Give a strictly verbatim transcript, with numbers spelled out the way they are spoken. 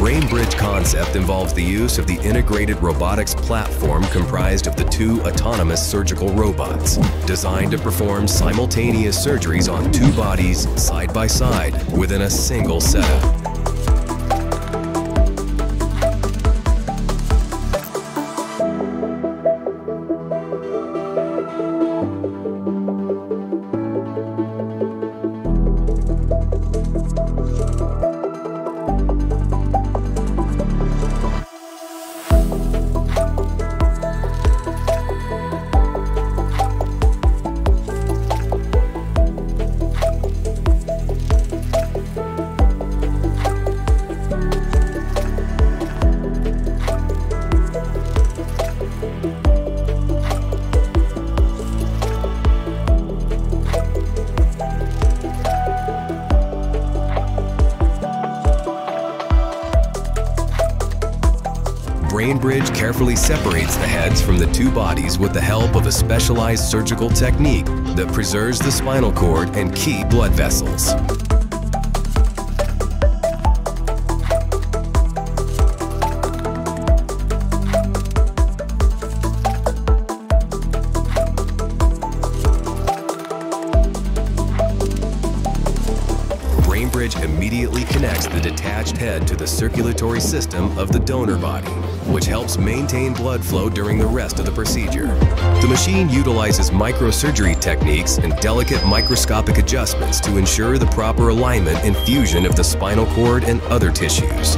BrainBridge concept involves the use of the integrated robotics platform comprised of the two autonomous surgical robots, designed to perform simultaneous surgeries on two bodies side by side within a single setup. BrainBridge carefully separates the heads from the two bodies with the help of a specialized surgical technique that preserves the spinal cord and key blood vessels. BrainBridge immediately connects the detached head to the circulatory system of the donor body, which helps maintain blood flow during the rest of the procedure. The machine utilizes microsurgery techniques and delicate microscopic adjustments to ensure the proper alignment and fusion of the spinal cord and other tissues.